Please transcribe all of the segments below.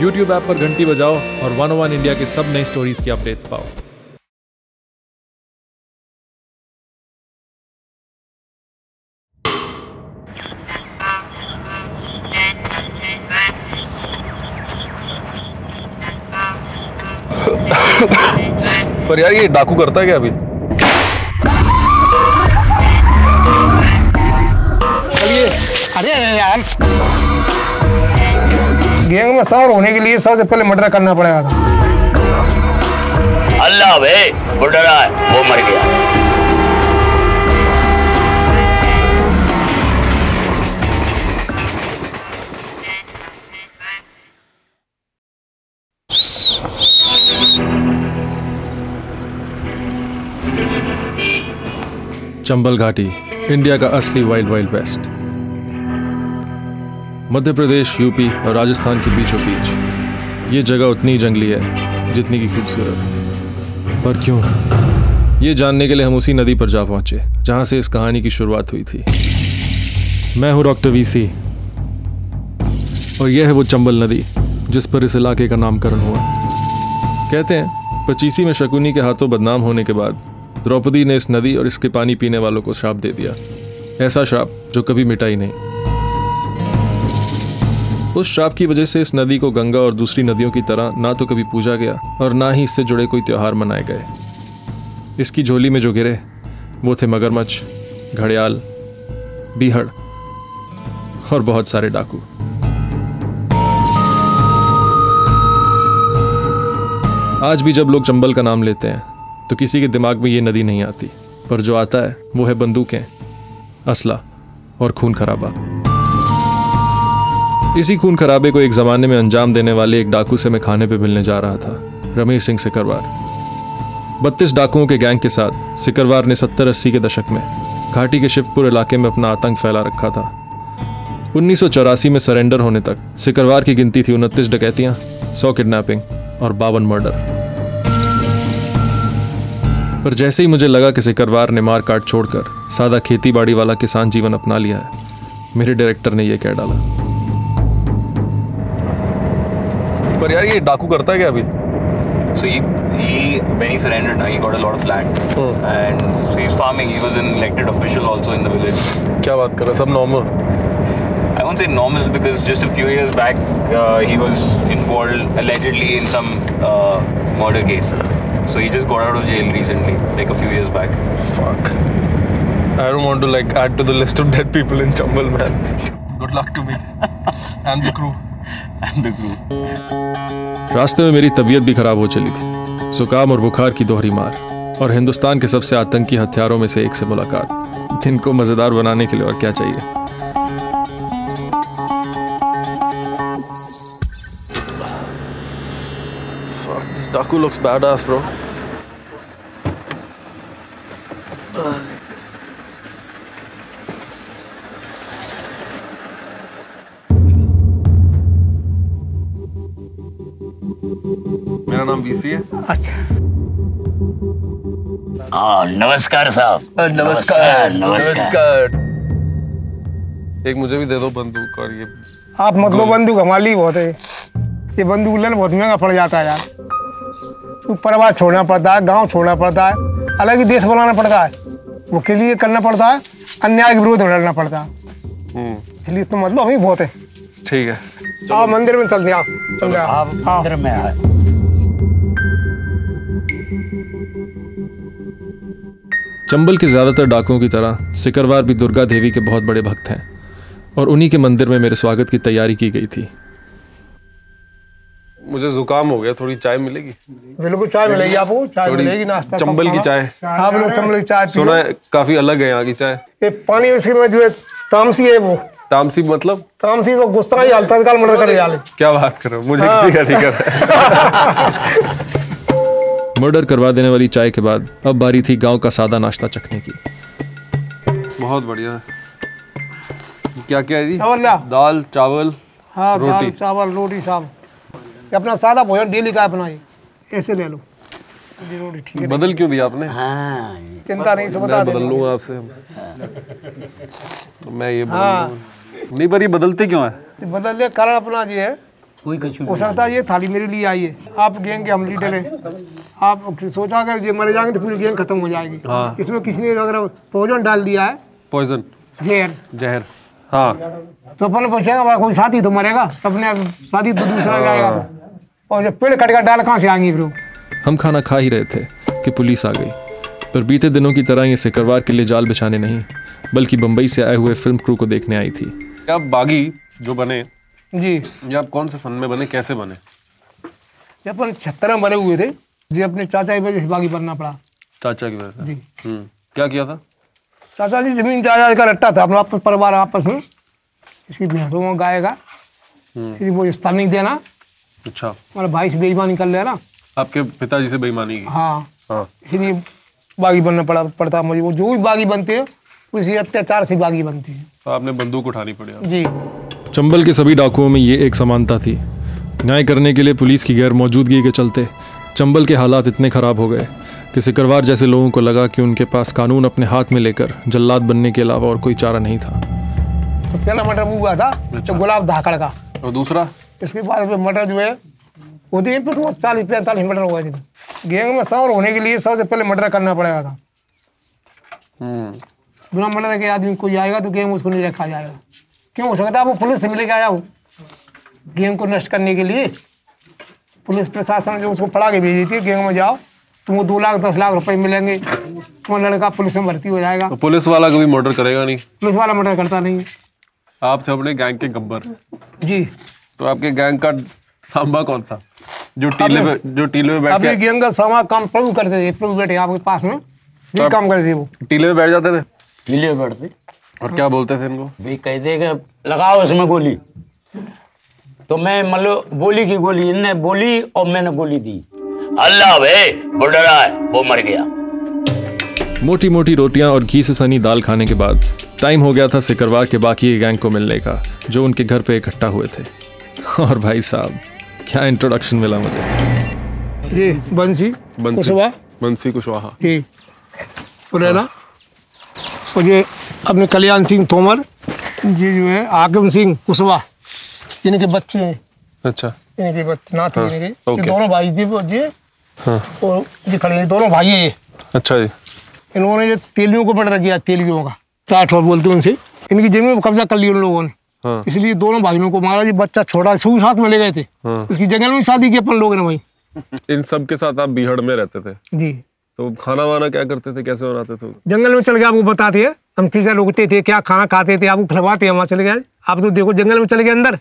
YouTube app पर घंटी बजाओ और 101 इंडिया के सब नई स्टोरीज की अपडेट्स पाओ। पर यार ये डाकू करता है क्या अभी? अरे यार गैंग में सवार होने के लिए सबसे पहले मर्डर करना पड़ेगा था। अल्लाह बे मर्डर है वो मर गया। चंबल घाटी इंडिया का असली wild wild west. Madhya Pradesh, UP और राजस्थान के बीचों बीच ये जगह उतनी ही जंगली है जितनी की खूबसूरत। पर क्यों, ये जानने के लिए हम उसी नदी पर जा पहुंचे जहां से इस कहानी की शुरुआत हुई थी। मैं हूं डॉक्टर वीसी और यह है वो चंबल नदी जिस पर इस इलाके का नामकरण हुआ। कहते हैं पचीसी में शकुनी के हाथों बदनाम होने के बाद द्रौपदी ने इस नदी और इसके पानी पीने वालों को श्राप दे दिया, ऐसा श्राप जो कभी मिटा ही नहीं। उस श्राप की वजह से इस नदी को गंगा और दूसरी नदियों की तरह ना तो कभी पूजा गया और ना ही इससे जुड़े कोई त्यौहार मनाए गए। इसकी झोली में जो गिरे वो थे मगरमच्छ, घड़ियाल, बीहड़ और बहुत सारे डाकू। आज भी जब लोग चंबल का नाम लेते हैं तो किसी के दिमाग में ये नदी नहीं आती, पर जो आता है वो है बंदूकें, असला और खून खराबा। इसी खून खराबे को एक ज़माने में अंजाम देने वाले एक डाकू से मैं खाने पे मिलने जा रहा था, रमेश सिंह सिकरवार। 32 डाकुओं के गैंग के साथ सिकरवार ने 70-80 के दशक में घाटी के शिवपुर इलाके में अपना आतंक फैला रखा था। 1984 में सरेंडर होने तक सिकरवार की गिनती थी 29 डकैतियाँ, 100 किडनैपिंग और 52 मर्डर। पर जैसे ही मुझे लगा कि सिकरवार ने मार काट छोड़कर सादा खेती बाड़ी वाला किसान जीवन अपना लिया है, मेरे डायरेक्टर ने यह कह डाला। पर यार ये डाकू करता है क्या अभी? So he when he surrendered, he got a lot of land and so he's farming. He was an elected official also in the village. क्या बात कर रहा है, सब normal? I won't say normal because just a few years back he was involved allegedly in some murder case. So he just got out of jail recently, like a few years back. Fuck. I don't want to like add to the list of dead people in Chambal, man. Good luck to me and the crew. रास्ते में मेरी तबीयत भी खराब हो चली थी, जुकाम और बुखार की दोहरी मार और हिंदुस्तान के सबसे आतंकी हथियारों में से एक से मुलाकात। दिन को मजेदार बनाने के लिए और क्या चाहिए। डाकू लुक्स बैडास ब्रो। अच्छा। नमस्कार साहब। नमस्कार नमस्कार। एक मुझे भी दे दो बंदूक। और ये आप मत लो बंदूक, हमारी बहुत है ये बंदूक, लेना बहुत महंगा पड़ जाता है यार। परिवार छोड़ना पड़ता है, गांव छोड़ना पड़ता है, अलग ही देश बनाना पड़ता है, वो के लिए करना पड़ता है, अन्याय के विरोध में लड़ना पड़ता है, इसलिए तो मतलब अभी बहुत है। ठीक है आप मंदिर में चलते हैं, आप मंदिर में आए। चंबल के ज़्यादातर डाकुओं की तरह सिकरवार भी दुर्गा देवी के बहुत बड़े भक्त हैं और उन्हीं के मंदिर में मेरे स्वागत की तैयारी की गई थी। मुझे जुकाम हो गया, थोड़ी चाय मिलेगी? बिल्कुल चाय मिलेगी आपको, चाय मिलेगी, नाश्ता चंबल की चाय। आप लोग चंबल की चाय सुना है, काफी अलग है यहाँ की चाय। ये पानी इसमें जो है तामसी है, वो तामसी मतलब तामसी वो गुस्सा ही हालत काल मर्डर कर यार। क्या बात कर रहे हो, मुझे किसी का ठीक है। मर्डर करवा देने वाली चाय के बाद अब बारी थी गांव का सादा नाश्ता चखने की। बहुत बढ़िया। क्या क्या है जी? दाल चावल, हाँ, रोटी। दाल चावल रोटी साहब, अपना सादा भोजन डेली का अपना ही, ऐसे ले लो रोटी। ठीक है, बदल क्यों दिया आपने? हाँ। चिंता नहीं, सब बदल लूंगा आपसे मैं। ये नहीं पर ये बदलते क्यों है? बदलने का कारण अपना जी है कोई कछु हो सकता है। ये थाली मेरे लिए आई है, आप गेंग के हम लीडर हैं, आप सोचा अगर ये मर जाएंगे तो पूरी गेंग खत्म हो जाएगी। इसमें किसी ने अगर पॉइजन डाल दिया है, पॉइजन जहर, हाँ तो अपन बचेगा, हमारा कोई साथी तो मरेगा, अपने साथी तो दूसरा जाएगा, और जब पेड़ कटकर डाल कहाँ से आएंगे फिर। हम खाना खा ही रहे थे कि पुलिस आ गई, पर बीते दिनों की तरह ये सिकरवार के लिए जाल बिछाने नहीं बल्कि बम्बई से आए हुए फिल्म क्रू को देखने आई थी। आप बागी जो बने जी, ये आप कौन से सन में बने, कैसे बने? ये अपन 76 में बने हुए थे जी, अपने चाचा की वजह से बागी बनना पड़ा। चाचा की वजह जी? क्या किया था? चाचा जी जमीन जायदाद का रट्टा था अपना परिवार आपस में, इसकी भैंसों को गाय का वो रिश्ता नहीं देना। अच्छा, हमारे भाई से बेईमानी कर लेना, आपके पिताजी से बेईमानी। हाँ हाँ, इसलिए बागी बनना पड़ता मुझे। वो जो भी बागी बनते हैं उसी अत्याचार से बागी बनते हैं। तो आपने बंदूक उठानी पड़ी जी। चंबल के सभी डाकुओं में ये एक समानता थी, न्याय करने के लिए पुलिस की गैर मौजूदगी के चलते चंबल के हालात इतने ख़राब हो गए कि सिकरवार जैसे लोगों को लगा कि उनके पास कानून अपने हाथ में लेकर जल्लाद बनने के अलावा और कोई चारा नहीं था। तो पहला मर्डर हुआ था तो गुलाब धाकड़ का, और दूसरा इसके बाद मर्डर जो है वो दिन पर 40-45 मर्डर हुआ थे। गैंग में सवर होने के लिए सबसे पहले मर्डर करना पड़ेगा था। बिना मर्डर के आदमी कोई आएगा तो गैंग उसको नहीं रखा जाएगा, क्यों हो सकता है वो पुलिस से मिलकर आया हो। गैंग को नष्ट करने के लिए पुलिस प्रशासन जो उसको पढ़ा के भेजी थी, गैंग में जाओ तुमको 2 लाख 10 लाख रुपए मिलेंगे, वो लड़का पुलिस में भर्ती हो जाएगा। तो पुलिस वाला कभी मर्डर करेगा नहीं, पुलिस वाला मर्डर करता नहीं। आप थे अपने गैंग के गब्बर जी, तो आपके गैंग का सांबा कौन था जो टीले पे बैठ के? गैंग का सांबा काम प्रभु करते थे, प्रभु बैठे आपके पास में ये काम करते थे। वो टीले पे बैठ जाते थे, टीले पे बैठते, और क्या बोलते थे इनको? भाई कहते कि लगाओ इसमें गोली, तो मैं मतलब बोली की गोली, इनने बोली और मैंने गोली दी, अल्लाह बे वो डरा है वो मर गया। मोटी मोटी रोटियां और घी से सनी दाल खाने के बाद टाइम हो गया था सिकरवार के बाकी गैंग को मिलने का, जो उनके घर पे इकट्ठा हुए थे। और भाई साहब क्या इंट्रोडक्शन मिला मुझे। ये बंसी कुशवाहा जी, और ये अपने कल्याण सिंह तोमर जी जो है, आक्रम सिंह कुशवाहा, जिनके बच्चे हैं। अच्छा, इनके बच्चे नाथ हैं इनके। ओके, दोनों भाई जी। हाँ, और ये खड़े दोनों भाई हैं। अच्छा जी, इन्होंने ये तेलियों को पड़ रखा, तेलियों का राठौर बोलते हैं उनसे, इनकी जमीन में कब्जा कर लिया उन लोगों ने। हाँ, इसलिए दोनों भाइयों को मारा। ये बच्चा छोटा सूख साथ में ले गए थे। हाँ, उसकी जंगल में शादी की अपन लोग ने भाई। इन सब के साथ आप बिहड़ में रहते थे जी, तो खाना वाना क्या करते थे, कैसे बनाते थे? जंगल में चल गए, आपको बताते हैं हम किसे रोकते थे, क्या खाना खाते थे, आपको खिलवाते हैं, वहाँ चले गए आप। तो देखो जंगल में चले गए अंदर,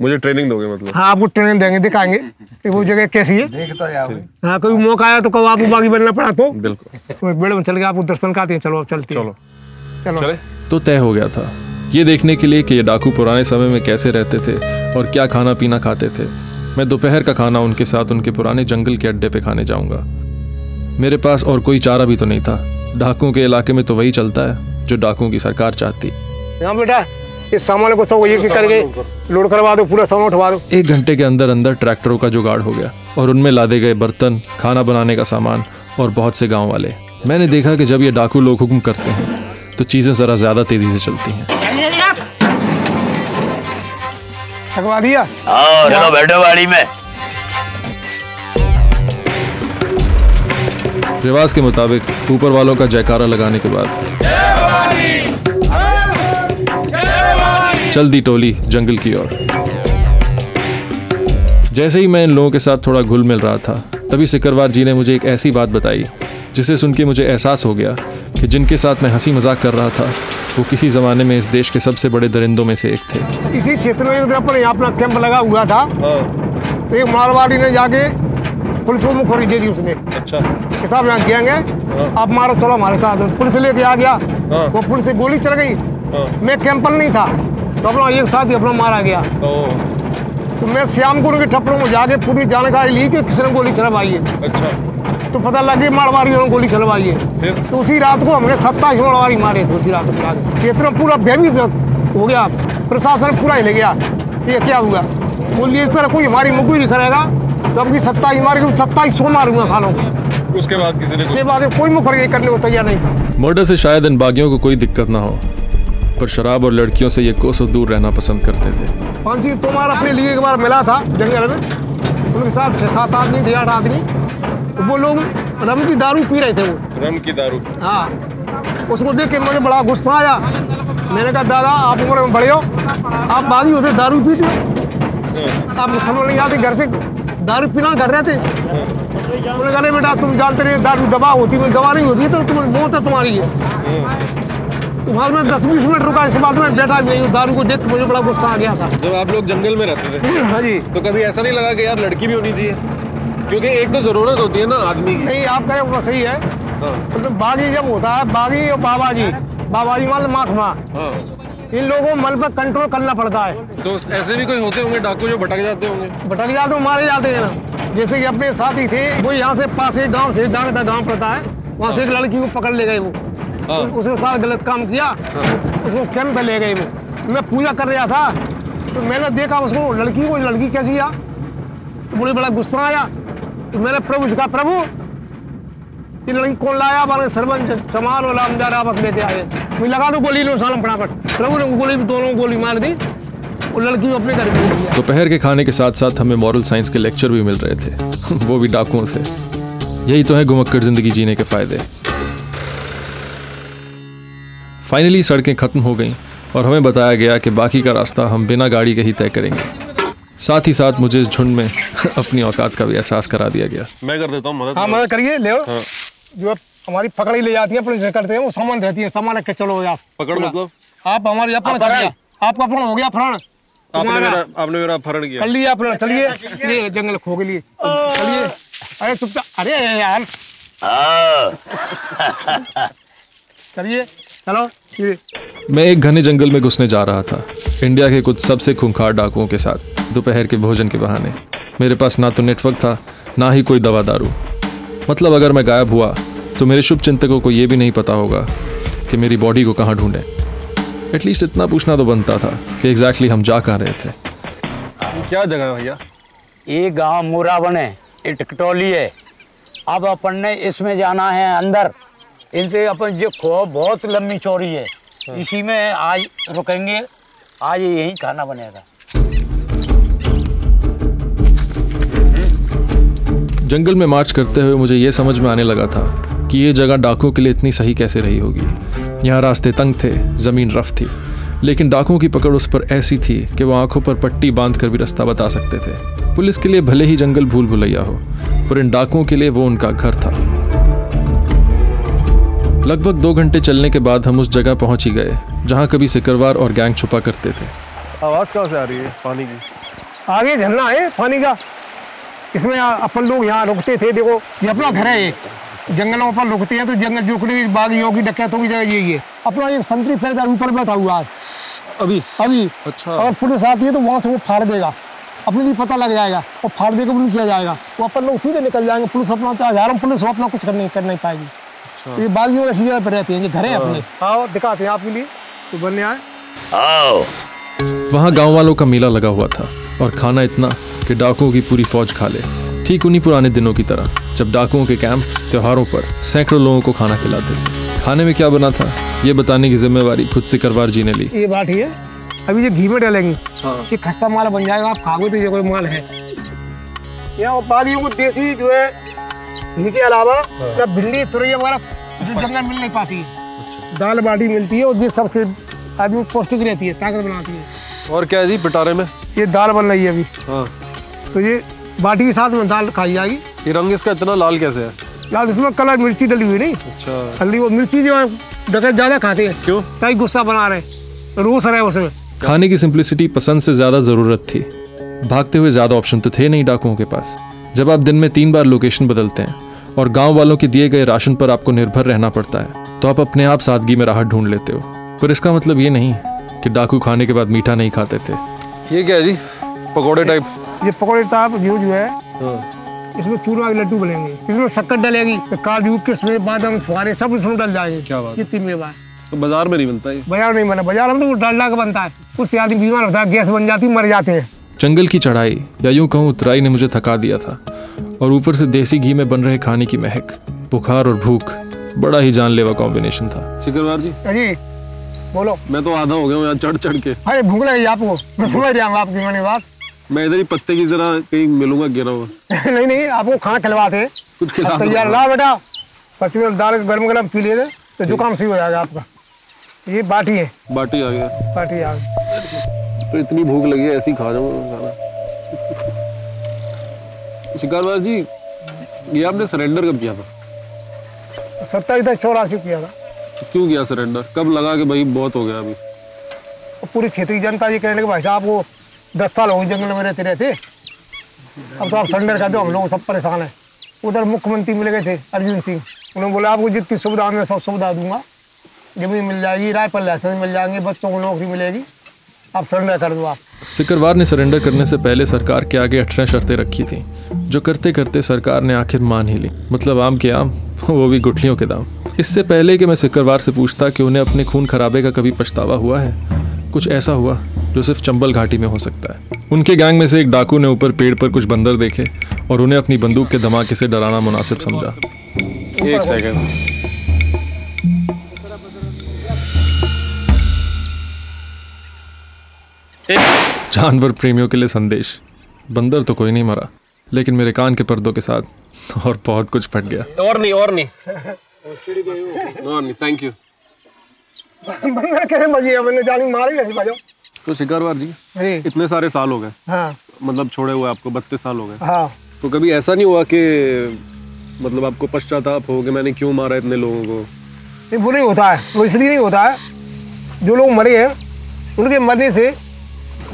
मुझे ट्रेनिंग दोगे मतलब? हाँ, आपको ट्रेनिंग देंगे, दिखाएंगे कि वो जगह कैसी है। हाँ, कोई मौका आया तो कब आपको बागी बनना पड़ा तो बिल्कुल बेड़ में चल गए, आपको दर्शन कराते हैं। चलो चलते चलो चलो। तो तय हो गया था ये देखने के लिए कि ये डाकू पुराने समय में कैसे रहते थे और क्या खाना पीना खाते थे। मैं दोपहर का खाना उनके साथ उनके पुराने जंगल के अड्डे पे खाने जाऊंगा। मेरे पास और कोई चारा भी तो नहीं था, डाकुओं के इलाके में तो वही चलता है जो डाकुओं की सरकार चाहती। यहाँ बेटा इस सामान को सब एक करके लोड करवा दो, पूरा सामान उठवा दो। 1 घंटे के अंदर अंदर ट्रैक्टरों का जुगाड़ हो गया, और उनमें लादे गए बर्तन, खाना बनाने का सामान और बहुत से गाँव वाले। मैंने देखा कि जब ये डाकू लोग हुक्म करते हैं तो चीज़ें ज़रा ज़्यादा तेज़ी से चलती हैं। थकवा दिया? चलो बैठो गाड़ी में। रिवाज के मुताबिक ऊपर वालों का जयकारा लगाने के बाद चल दी टोली जंगल की ओर। जैसे ही मैं इन लोगों के साथ थोड़ा घुल मिल रहा था, तभी सिकरवार जी ने मुझे एक ऐसी बात बताई जिसे सुन के मुझे एहसास हो गया कि जिनके साथ मैं हंसी मजाक कर रहा था वो किसी ज़माने में इस देश के सबसे बड़े दरिंदों में से एक थे। इसी क्षेत्र में एक तरफ पर यहाँ अपना कैंप लगा हुआ था, तो एक मारवाड़ी ने जाके पुलिस को मुखौरी दे दी उसने। अच्छा, कि साहब यहाँ गैंग है, आप मारो, चलो हमारे साथ। पुलिस लेके आ गया, वो पुलिस से गोली चल गई। मैं कैंप पर नहीं था, तो अपना एक साथ ही अपना मारा गया। तो मैं शाम को उनके ठप्परों में जाके पूरी जानकारी ली कि किसने गोली चलवाई है। अच्छा, तो पता लगे मारवाड़ियों ने गोली चलवाई है, तो उसी रात को हमने 27 मारवाड़ी मारे थे। उसी रात को आगे क्षेत्र में पूरा भयभीत हो गया, प्रशासन पूरा ही ले गया। ये क्या हुआ बोलिए, इस तरह कोई हमारी मुकुई नहीं करेगा। तो अब 27 मारे, 2700 मार हुआ सालों को। उसके बाद किसी ने, उसके बाद कोई मुखर करने को तैयार नहीं था। मर्डर से शायद इन बागियों को कोई दिक्कत ना हो, पर शराब और लड़कियों से ये कोसों दूर रहना पसंद करते थे। कान सिंह तोमार अपने लिए एक बार मिला था जंगल में, उनके साथ 6-7 आदमी थे, 8 आदमी। तो वो लोग रम की दारू पी रहे थे, वो रम की दारू, हाँ। उसको देख के मुझे बड़ा गुस्सा आया। मैंने कहा दादा आप उम्र में बड़े हो, आप बाजी होते दारू पीते हो, आप समझ नहीं आते घर से दारू पीना कर रहे थे। उन्होंने कहा बेटा तुम जानते नहीं दारू दवा होती है, दवा नहीं होती है, तो तुम्हें मौत है तुम्हारी है। तुम्हारे में 10-20 मिनट रुका, इस बात में बैठा नहीं, दारू को देख के मुझे बड़ा गुस्सा आ गया था। जब आप लोग जंगल में रहते थे, हाँ जी, तो कभी ऐसा नहीं लगा कि यार लड़की भी होनी चाहिए, क्योंकि एक तो ज़रूरत होती है ना आदमी की? नहीं, आप कह रहे वो सही है। तो बागी जब होता है, बागी और बाबाजी, बाबाजी वाले माथमा, इन लोगों मन पर कंट्रोल करना पड़ता है। तो ऐसे भी कोई होते होंगे डाकू जो भटक जाते होंगे? भटक जाते मारे जाते हैं ना। जैसे कि अपने साथी थे, वो यहाँ से पास एक गांव से, जांग का गांव पड़ता है, वहाँ से एक लड़की को पकड़ ले गए वो, उसके साथ गलत काम किया, उसको कैंप पे ले गए वो। मैं पूजा कर रहा था तो मैंने देखा उसको, लड़की को, लड़की कैसी आ, तो मुझे बड़ा गुस्सा आया। तो मैंने प्रभु से कहा प्रभु ये लड़की कौन लाया, हमारे सरपंच चमार और रामदारा वक्त लेके आए, मुझे लगा दो गोली लो सालम फटाफट, प्रभु ने गोली, दोनों गोली मार दी और लड़की को अपने घर भेज दिया। दोपहर के खाने के साथ साथ हमें मॉरल साइंस के लेक्चर भी मिल रहे थे, वो भी डाकुओं से। यही तो है घुमक्कड़ जिंदगी जीने के फायदे। फाइनली सड़कें खत्म हो गईं और हमें बताया गया कि बाकी का रास्ता हम बिना गाड़ी के ही तय करेंगे। साथ ही साथ मुझे इस झुंड में अपनी औकात का भी एहसास करा दिया गया। मैं कर देता हूँ मदद। हाँ मदद करिए, ले आओ। जो हमारी पकड़ी ले जाती है पुलिस करते हैं, वो सामान रहती है, सामान रख के चलो यार। पकड़ मतलब आप हमारे अपना कर लिया, आपका अपना हो गया फरण, आपने मेरा फरण किया, कर लिया अपना। चलिए ये जंगल खो के लिए चलिए। अरे चुप, अरे यार चलिए चलो। मैं एक घने जंगल में घुसने जा रहा था, इंडिया के कुछ सबसे खूंखार डाकुओं के साथ, दोपहर के भोजन के बहाने। मेरे पास ना तो नेटवर्क था, ना ही कोई दवा दारू। मतलब अगर मैं गायब हुआ तो मेरे शुभ चिंतकों को ये भी नहीं पता होगा कि मेरी बॉडी को कहाँ ढूंढें। एटलीस्ट इतना पूछना तो बनता था कि एग्जैक्टली हम जा कहाँ रहे थे। क्या जगह है भैया? ये गाँव मुरावन है, ये टिकटोली है। अब अपन ने इसमें जाना है अंदर, इनसे अपन जो खो बहुत लंबी चौड़ी है, इसी में आज रुकेंगे, आज यही खाना बनेगा। जंगल में मार्च करते हुए मुझे ये समझ में आने लगा था कि ये जगह डाकुओं के लिए इतनी सही कैसे रही होगी। यहाँ रास्ते तंग थे, ज़मीन रफ थी, लेकिन डाकुओं की पकड़ उस पर ऐसी थी कि वो आंखों पर पट्टी बांध कर भी रास्ता बता सकते थे। पुलिस के लिए भले ही जंगल भूल भुलैया हो, पर इन डाकुओं के लिए वो उनका घर था। लगभग 2 घंटे चलने के बाद हम उस जगह पहुंच ही गए जहां कभी सिकरवार और गैंग छुपा करते थे। आवाज़ कहाँ से आ रही है? पानी की। आगे झरना है पानी का, इसमें अपन लोग यहाँ रुकते थे। देखो ये अपना घर है, ये जंगलों पर रुकते हैं तो जंगल जुकड़ी बागियों की डकैतों की जगह यही है। अपना एक संतरी फैलदार ऊपर बैठा हुआ है अभी अभी। अच्छा। और पुलिस आती है तो वहाँ से वो फाड़ देगा, अपने भी पता लग जाएगा, और फाड़ देकर पुलिस ले जाएगा, वो अपन लोग सीधे निकल जाएंगे। पुलिस अपना हजारों पुलिस अपना कुछ कर नहीं पाएगी। ये बागियों ऐसी जगह पर रहती हैं, ये घर है अपने। आओ दिखाते हैं आपके लिए, तो बनने आए आओ। वहाँ गाँव वालों का मेला लगा हुआ था और खाना इतना कि डाकुओं की पूरी फौज खा ले। ठीक उन्हीं पुराने दिनों की तरह जब डाकुओं के कैंप त्योहारों पर सैकड़ों लोगों को खाना खिलाते थे। खाने में क्या बना था ये बताने की जिम्मेवारी खुद सिकरवार जी ने ली। ये बात ही है, अभी ये घी में डालेंगे, ये खस्ता माल बन जाएगा, आप खाओगे तो ये कोई माल है। यहाँ बागियों को देसी जो है घी के अलावा भिंडी तुरैया वगैरह जो जंगल मिल नहीं पाती है, दाल बाटी मिलती है, और ये सबसे आदमी पौष्टिक रहती है, ताकत बनाती है। और क्या है जी पिटारे में? ये दाल बन रही है अभी। हाँ। तो ये बाटी के साथ में दाल खाई जाएगी। ये रंग इसका इतना लाल कैसे है? लाल इसमें कलर मिर्ची डली हुई। नहीं अच्छा, हल्दी और मिर्ची जो है डकैत ज़्यादा खाते हैं। क्यों? कई गुस्सा बना रहे, रोस रहे उसमें। खाने की सिंप्लिसिटी पसंद से ज़्यादा ज़रूरत थी। भागते हुए ज़्यादा ऑप्शन तो थे नहीं डाकुओं के पास। जब आप दिन में 3 बार लोकेशन बदलते हैं और गांव वालों के दिए गए राशन पर आपको निर्भर रहना पड़ता है, तो आप अपने आप सादगी में राहत ढूंढ लेते हो। पर इसका मतलब ये नहीं कि डाकू खाने के बाद मीठा नहीं खाते थे। ये क्या है जी? पकोड़े टाइप? ये पकोड़े टाइप जो है, इसमें चूरमा के लड्डू बनेंगे, इसमें शक्कर डलेगी, काजू किशमिश बादाम छुहारे सब इसमें डल जाएंगे। क्या बात? ये 3 बार। तो बाजार में नहीं बनता है? बाजार नहीं बना, बाजार में तो डालडा का बनता है, उससे आदमी बीमार होता है, गैस बन जाती, मर जाते हैं। जंगल की चढ़ाई या यूं कहूँ उतराई ने मुझे थका दिया था, और ऊपर से देसी घी में बन रहे खाने की महक, बुखार और भूख, बड़ा ही जानलेवा कॉम्बिनेशन था। सिकरवार जी, बोलो। मैं तो आधा हो गया हूँ यहाँ चढ़ चढ़ के। अरे भूख लगी आपको, मैं समझ रहा हूँ आपकी मनी बात। मैं इधर ही पत्ते की जरा कहीं मिलूंगा गिरा हुआ। नहीं नहीं, आपको खाना खिलवाते कुछ खिला तैयार ला बेटा। पच्चीस दाल गर्म गर्म पी लिए तो जुकाम सही हो जाएगा आपका। ये बाटी है, बाटी आ गया, बाटी आ गया। इतनी भूख लगी है ऐसी खा जाऊंगा खाना। शिकारवार जी, ये आपने सरेंडर कब किया था? 27/84 किया था। क्यों किया सरेंडर? कब लगा कि भाई बहुत हो गया? अभी पूरी क्षेत्र की जनता ये कहने के भाई साहब वो 10 साल हो गए जंगल में रहते रहते, अब तो आप सरेंडर कर दो, हम लोग सब परेशान हैं। उधर मुख्यमंत्री मिल गए थे अर्जुन सिंह, उन्होंने बोला आपको जितनी सुविधा मैं सब सुविधा दूंगा, जमीन मिल जाएगी, राय पर लाइसेंस मिल जाएंगे, बच्चों को नौकरी मिलेगी, आप सरेंडर कर दो आप। सिकरवार ने सरेंडर करने से पहले सरकार के आगे 18 शर्तें रखी थी, जो करते करते सरकार ने आखिर मान ही ली। मतलब आम के आम, वो भी गुठलियों के दाम। इससे पहले कि मैं सिकरवार से पूछता कि उन्हें अपने खून खराबे का कभी पछतावा हुआ है, कुछ ऐसा हुआ जो सिर्फ चंबल घाटी में हो सकता है। उनके गैंग में से एक डाकू ने ऊपर पेड़ पर कुछ बंदर देखे और उन्हें अपनी बंदूक के धमाके से डराना मुनासिब समझा। एक सेकंड, जानवर प्रेमियों के लिए संदेश। बंदर तो कोई नहीं मरा, लेकिन मेरे कान के पर्दों के साथ और बहुत कुछ फट गया। और नहीं थैंक यू। बंदर कैसे मजे मैंने जान मारे ऐसे भाइयों। तो शिकारवार जी, इतने सारे साल हो गए, हाँ। मतलब छोड़े हुए आपको 32 साल हो गए, हाँ। तो कभी ऐसा नहीं हुआ कि मतलब आपको पश्चाताप हो कि मैंने क्यों मारा इतने लोगों को? वो नहीं होता है, वो इसलिए नहीं होता है, जो लोग मरे हैं उनके मरने से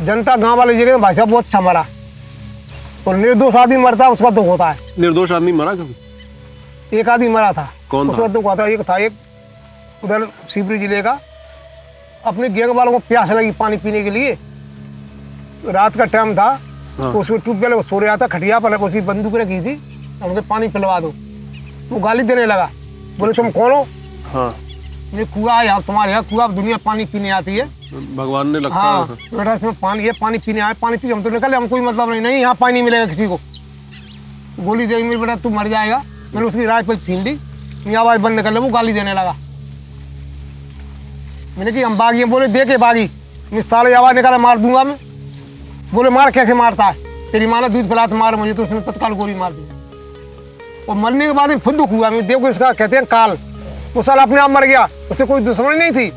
जनता गांव वाले जगह भाई साहब बहुत अच्छा मरा, और निर्दोष आदमी मरता है उसका दुख होता है। निर्दोष आदमी मरा कभी? एक आदमी मरा था। कौन? उसका दुख होता है। एक था, एक उधर शिवपुरी जिले का, अपने गैंग वालों को प्यास लगी पानी पीने के लिए, रात का टाइम था, हाँ। तो उसको ट्यूबवेल सो रहा था खटिया पर, उसी बंदूक रखी थी, हमसे पानी पिलवा दो। वो गाली देने लगा, बोले तुम कौन हो? हाँ। ये कुआ यहाँ, तुम्हारे यहाँ कुआ दुनिया पानी पीने आती है, भगवान ने लगता है, बेटा इसमें पानी, ये पानी पीने आए, पानी पी हम तो निकले, हम कोई मतलब नहीं, यहाँ पानी मिलेगा किसी को। गोली दे मेरी बेटा तू मर जाएगा। मैंने उसकी राइफल छीन ली, मेरी आवाज़ बंद कर ले, वो गाली देने लगा। मैंने कि हम बागी, बोले दे के बागी, मैं सारे आवाज़ निकाला मार दूंगा मैं। बोले मार, कैसे मारता है, तेरी माँ ने दूध पिला मार मुझे, तो उसने तत्काल गोली मार दी, और मरने के बाद खुद दुख हुआ। मैं देखो इसका कहते हैं काल, वो साल अपने आप मर गया, उससे कोई दुश्मनी नहीं थी।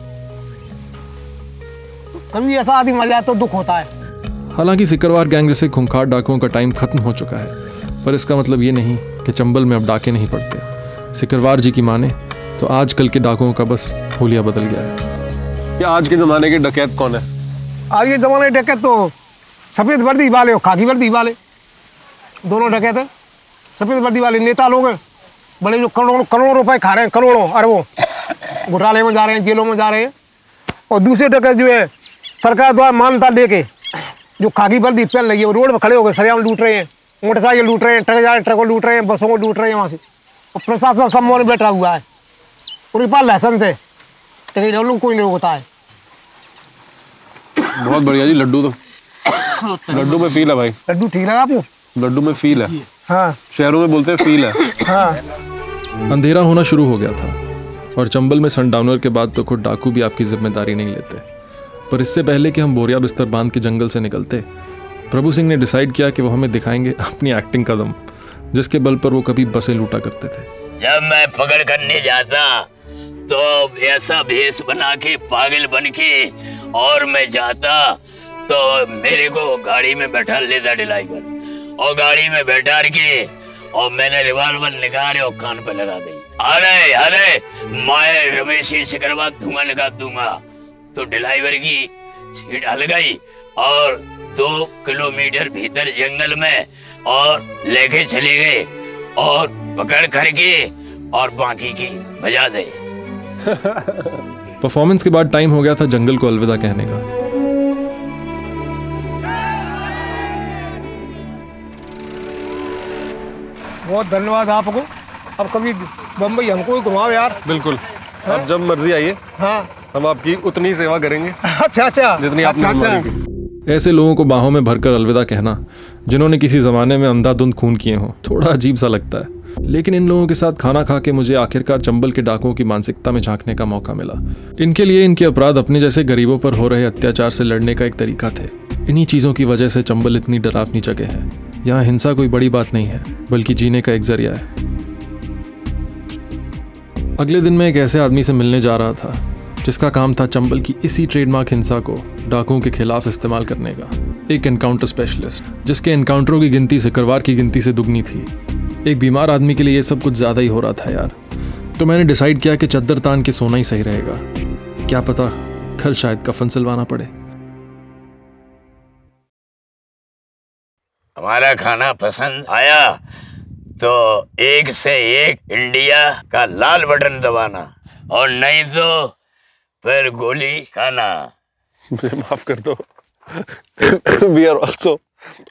कभी ऐसा आदमी मर जाए तो दुख होता है। हालांकि सिकरवार गैंग जैसे खूंखार डाकुओं का टाइम खत्म हो चुका है, पर इसका मतलब ये नहीं कि चंबल में अब डाके नहीं पड़ते। सिकरवार जी की माने तो आजकल के डाकुओं का बस होलिया बदल गया है। क्या आज के ज़माने के डकैत कौन है? आज के ज़माने के डकैत तो सफ़ेद वर्दी वाले और खाकी वर्दी वाले, दोनों डकैत हैं। सफ़ेद वर्दी वाले नेता लोग हैं बड़े, जो करोड़ों करोड़ों रुपए खा रहे हैं, करोड़ों अरबों घोटाले में जा रहे हैं, जेलों में जा रहे हैं। और दूसरे डकैत जो है सरकार द्वारा मान्यता लेके, जो खाकी वर्दी पहन लगी है, वो रोड पर खड़े होकर सरेआम लूट रहे हैं, मोटरसाइकिल लूट रहे हैं, ट्रक को लूट रहे हैं, बसों को लूट रहे हैं वहाँ से। और प्रशासन सब मोहन बैठा हुआ है, उनके पास लाइसेंस है, लेकिन उन लोग कोई नहीं होता है। बहुत बढ़िया जी, लड्डू तो लड्डू में फील है भाई। लड्डू ठीक लगा आपको? लड्डू में फील है, हाँ। शहरों में बोलते हैं फील है, हाँ। अंधेरा होना शुरू हो गया था, और चंबल में सनडाउनर के बाद तो खुद डाकू भी आपकी जिम्मेदारी नहीं लेते। पर इससे पहले कि हम बोरिया बिस्तर बांध के जंगल से निकलते, प्रभु सिंह ने डिसाइड किया कि वो हमें दिखाएंगे अपनी एक्टिंग का दम, जिसके बल पर वो कभी बसें लूटा करते थे। जब मैं पकड़ करने जाता तो ऐसा भेष बना के पागल बन के, और मैं जाता तो मेरे को गाड़ी में बैठा लेता ड्राइवर, और गाड़ी में बैठा के और मैंने रिवाल्वर निकाले और कान पे लगा दी। अरे अरे मैं रमेश सिंह सिकरवार धुआं लगा दूंगा, तो ड्राइवर की सीट हल गई और 2 किलोमीटर भीतर जंगल में और लेके चले गए और पकड़ करके और बाकी की बजा दे। परफॉर्मेंस के बाद टाइम हो गया था जंगल को अलविदा कहने का। बहुत धन्यवाद आपको, अब कभी बम्बई हमको ही घुमाओ यार। बिल्कुल, आप जब मर्जी आइए, हाँ, हम आपकी उतनी सेवा करेंगे। अच्छा अच्छा, जितनी आपने हमारी की। ऐसे लोगों को बाहों में भरकर अलविदा कहना जिन्होंने किसी ज़माने में अंधाधुंध खून किए हों थोड़ा अजीब सा लगता है, लेकिन इन लोगों के साथ खाना खा के मुझे आखिरकार चंबल के डाकुओं की मानसिकता में झांकने का मौका मिला। इनके लिए इनके अपराध अपने जैसे गरीबों पर हो रहे अत्याचार से लड़ने का एक तरीका थे। इन्हीं चीज़ों की वजह से चंबल इतनी डरावनी जगह है। यहाँ हिंसा कोई बड़ी बात नहीं है, बल्कि जीने का एक जरिया है। अगले दिन मैं एक ऐसे आदमी से मिलने जा रहा था जिसका काम था चंबल की इसी ट्रेडमार्क हिंसा को डाकुओं के खिलाफ इस्तेमाल करने का। एक एनकाउंटर स्पेशलिस्ट, जिसके एनकाउंटरों की गिनती सिकरवार की गिनती से दुगनी थी। एक बीमार आदमी के लिए ये सब कुछ ज़्यादा ही हो रहा था यार। तो मैंने डिसाइड किया कि चद्दर तान के सोना ही सही रहेगा, क्या पता कल शायद कफन सिलवाना पड़े। हमारा खाना पसंद आया तो एक से एक इंडिया का लाल बटन दबाना, और नहीं तो फिर गोली खाना। माफ कर दो। We are also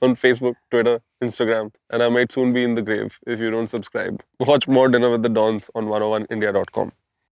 on Facebook, Twitter, Instagram, and I might soon be in the grave if you don't subscribe. Watch more Dinner with the Dons on 101india.com.